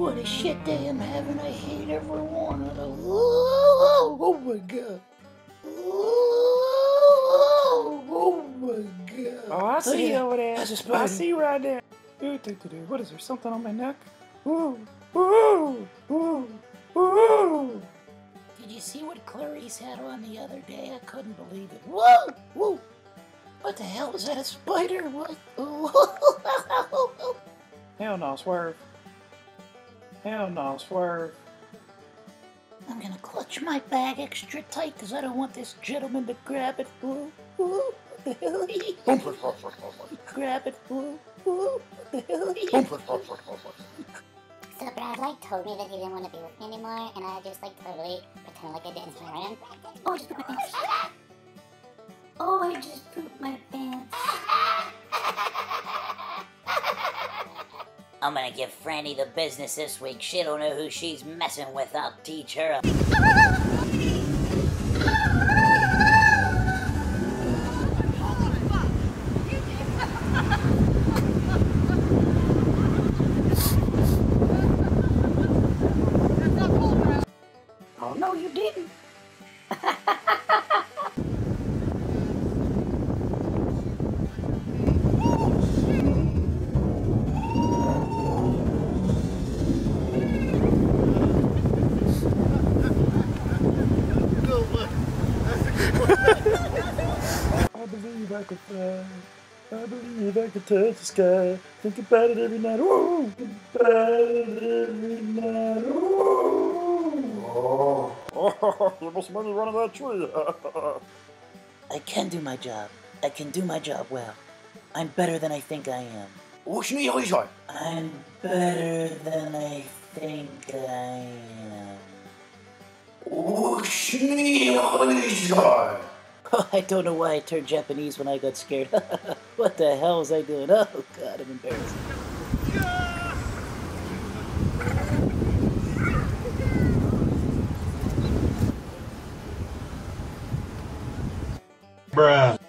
What a shit day I'm having. I hate every one of them. Oh, oh my God. Oh, oh my God. Oh, I see you over there. That's a spider. I see you right there. What is there? Something on my neck? Ooh, ooh, ooh, ooh. Did you see what Clarice had on the other day? I couldn't believe it. Whoa, whoa. What the hell? Is that a spider? What? Hell no, swerve. Hell no, swerve. I'm gonna clutch my bag extra tight because I don't want this gentleman to grab it. Ooh, ooh, what the hell? Grab it. Ooh, ooh, what the hell? So, Brad, like, told me that he didn't want to be with me anymore, and I just, like, totally pretended like I didn't turn around. Oh, I just pooped my pants. Oh, I just pooped my pants. I'm gonna give Franny the business this week. She don't know who she's messing with. I'll teach her a... Oh, no, you didn't. I believe I could touch the sky. Think about it every night. Ooh. Think about it every night. Ooh. Oh, oh, you must money running that tree. I can do my job. I can do my job well. I'm better than I think I am. I'm better than I think I am. Oh, I don't know why I turned Japanese when I got scared. What the hell was I doing? Oh God, I'm embarrassed. Bruh.